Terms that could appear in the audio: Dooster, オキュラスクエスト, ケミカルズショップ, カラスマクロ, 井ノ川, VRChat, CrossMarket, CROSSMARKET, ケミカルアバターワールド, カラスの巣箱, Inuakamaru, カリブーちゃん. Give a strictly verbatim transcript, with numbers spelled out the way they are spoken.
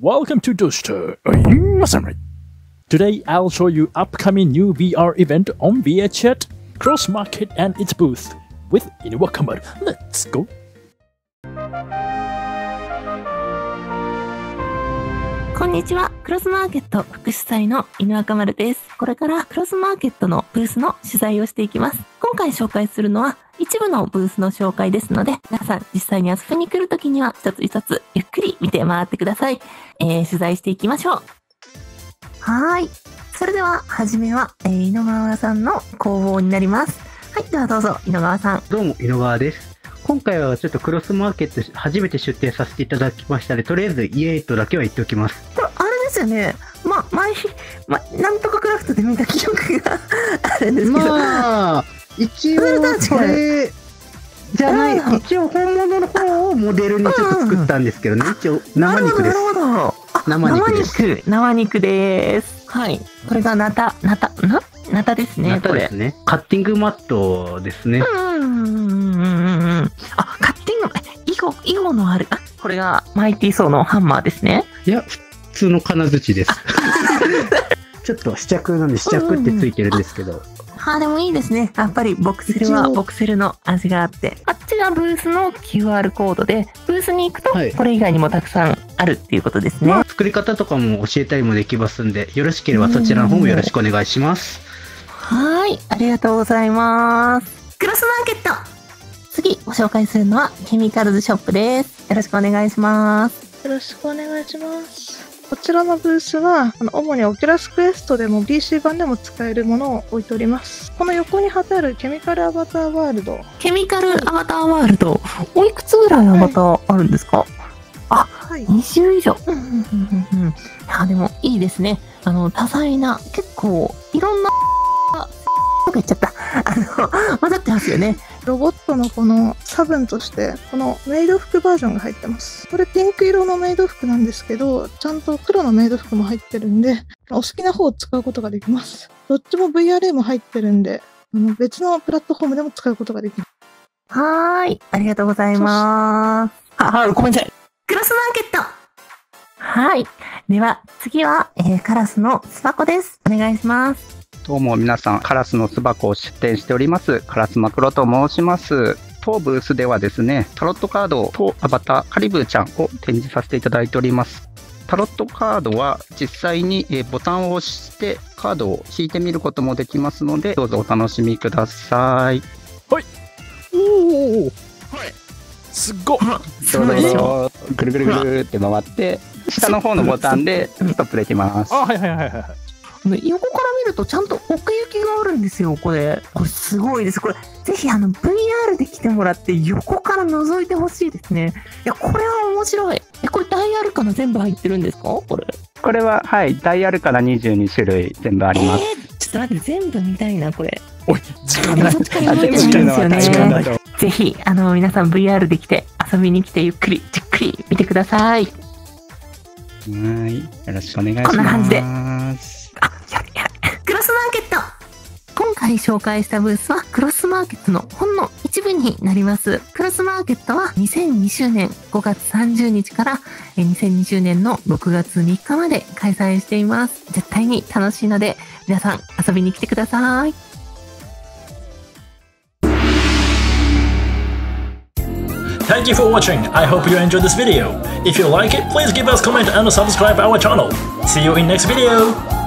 Welcome to Dooster! I'm Masamri. Today I'll show you upcoming new V R event on VRChat, CrossMarket and its booth with Inuakamaru. Let's go! Konnichiwa, CrossMarket 副主催の Inuakamaru です。これから CrossMarket のブースの取材をしていきます。今回紹介するのは一部のブースの紹介ですので、皆さん実際に遊びに来るときには一つ一つゆっくり見て回ってください。えー、取材していきましょう。はい。それでは、はじめは、えー、井ノ川さんの工房になります。はい。ではどうぞ、井ノ川さん。どうも、井ノ川です。今回はちょっとクロスマーケット初めて出店させていただきましたので、とりあえずイエーイとだけは言っておきます。これ、あれですよね。ま、毎日、ま、なんとかクラフトで見た記憶があるんですけど。まあ一応これじゃない、うん、一応本物の方をモデルにちょっと作ったんですけどね、うん、一応生肉です。生肉です。生肉です。はい。これがナタ、ナタ、な、ナタですね。ナタですね。カッティングマットですね。うんうんうんうんうん。あ、カッティング、囲碁、囲碁のある、あ、これがマイティーソーのハンマーですね。いや、普通の金槌です。ちょっと試着なんで試着ってついてるんですけど。うんうんあ、でもいいですね。やっぱりボクセルはボクセルの味があって。あっちがブースの キューアール コードで、ブースに行くとこれ以外にもたくさんあるっていうことですね。はい、作り方とかも教えたりもできますんで、よろしければそちらの方もよろしくお願いします。はい、ありがとうございます。クロスマーケット。次ご紹介するのはケミカルズショップです。よろしくお願いします。よろしくお願いします。こちらのブースは、あの主にオキュラスクエストでも ピーシー 版でも使えるものを置いております。この横に貼ってあるケミカルアバターワールド。ケミカルアバターワールド。おいくつぐらいアバターあるんですか？はい、あ、はい、にじゅういじょう。うんうんうんうん。いや、でもいいですね。あの、多彩な、結構、いろんな、とか言っちゃった。あの、混ざってますよね。ロボットのこの差分としてこのメイド服バージョンが入ってます。これピンク色のメイド服なんですけど、ちゃんと黒のメイド服も入ってるんで、お好きな方を使うことができます。どっちも ブイアールエム 入ってるんで、別のプラットフォームでも使うことができます。はーい、ありがとうございます。ああ、ごめんなさい。クロスマーケット。はい、では次は、えー、カラスの巣箱です。お願いします。どうも皆さん、カラスの巣箱を出展しております、カラスマクロと申します。当ブースではですね、タロットカードとアバター、カリブーちゃんを展示させていただいております。タロットカードは実際にボタンを押してカードを引いてみることもできますので、どうぞお楽しみください。はい。おお。はい。すっごい。ちょうどこうぐるぐるぐるって回って、下の方のボタンでストップできます。あ、はいはいはいはい。横から見るとちゃんと奥行きがあるんですよ。これこれすごいです。これぜひあの ブイアール で来てもらって横から覗いてほしいですね。いや、これは面白い。え、これダイアルカナ全部入ってるんですか？これこれははい、ダイアルカナにじゅうにしゅるい全部あります。えー、ちょっと待って、全部見たいな。これおい、時間ない。時間ない。ぜひあの皆さん ブイアール で来て遊びに来て、ゆっくりじっくり見てください。はい、よろしくお願いします。こんな感じで今回紹介したブースはクロスマーケットのほんの一部になります。クロスマーケットはにせんにじゅうねんごがつさんじゅうにちからにせんにじゅうねんのろくがつみっかまで開催しています。絶対に楽しいので皆さん遊びに来てください。Thank you for watching. I hope you enjoyed this video. If you like it, please give us comment and subscribe our channel. See you in next video.